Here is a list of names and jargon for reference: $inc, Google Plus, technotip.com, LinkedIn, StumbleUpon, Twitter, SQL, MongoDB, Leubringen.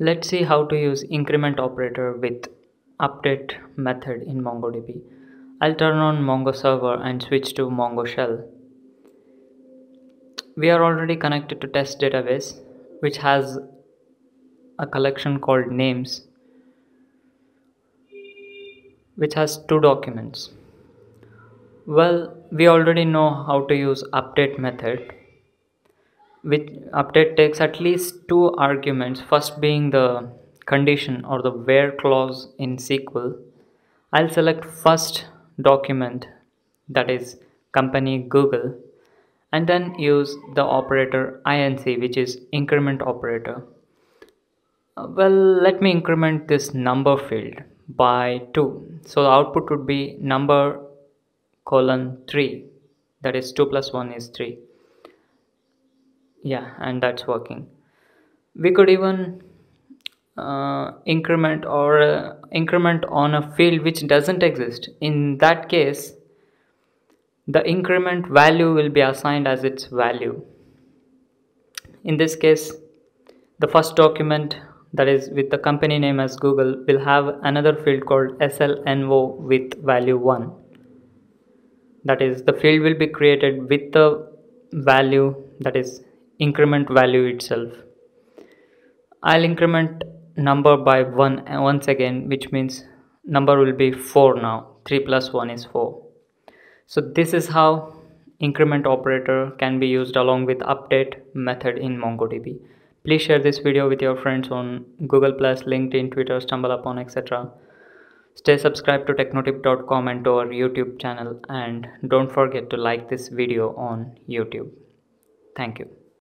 Let's see how to use increment operator with update method in MongoDB. I'll turn on Mongo server and switch to Mongo shell. We are already connected to test database, which has a collection called names, which has two documents. Well, we already know how to use update method. Which update takes at least two arguments, first being the condition or the where clause in SQL. I'll select first document, that is company Google, and then use the operator inc, which is increment operator. Well, let me increment this number field by 2, so the output would be number colon 3, that is 2 plus 1 is 3. Yeah, and that's working. We could even increment on a field which doesn't exist. In that case, the increment value will be assigned as its value. In this case, the first document, that is with the company name as Google, will have another field called slno with value 1. That is, the field will be created with the value, that is increment value itself. I'll increment number by 1 once again, which means number will be 4 now. 3 plus 1 is 4. So this is how increment operator can be used along with update method in MongoDB. Please share this video with your friends on Google Plus, LinkedIn, Twitter, StumbleUpon, etc. Stay subscribed to technotip.com and to our YouTube channel, and don't forget to like this video on YouTube. Thank you.